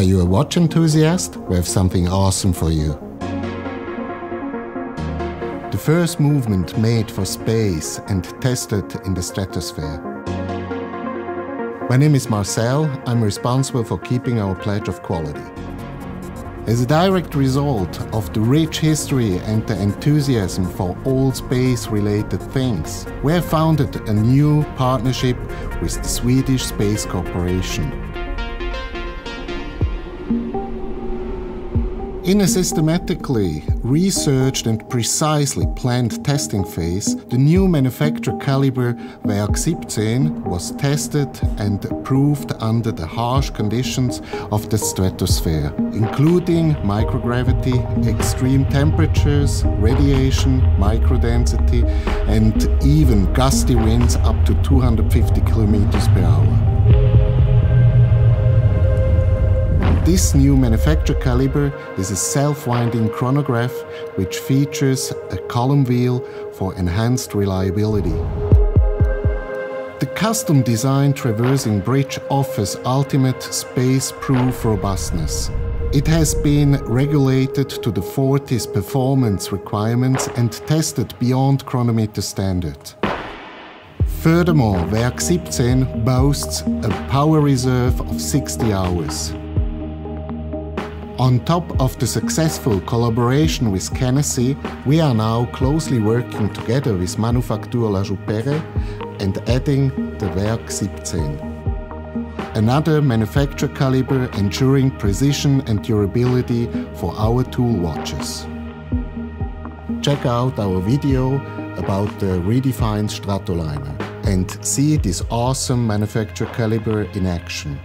Are you a watch enthusiast? We have something awesome for you. The first movement made for space and tested in the stratosphere. My name is Marcel. I'm responsible for keeping our pledge of quality. As a direct result of the rich history and the enthusiasm for all space-related things, we have founded a new partnership with the Swedish Space Corporation. In a systematically researched and precisely planned testing phase, the new manufacture caliber Werk 17 was tested and approved under the harsh conditions of the stratosphere, including microgravity, extreme temperatures, radiation, microdensity, and even gusty winds up to 250 km/h. This new manufacture caliber is a self-winding chronograph which features a column wheel for enhanced reliability. The custom-designed traversing bridge offers ultimate space-proof robustness. It has been regulated to the 40's performance requirements and tested beyond chronometer standard. Furthermore, Werk 17 boasts a power reserve of 60 hours. On top of the successful collaboration with Kenissi, we are now closely working together with Manufacture La Joux-Perret and adding the Werk 17. Another manufacture caliber ensuring precision and durability for our tool watches. Check out our video about the redefined Stratoliner and see this awesome manufacture caliber in action.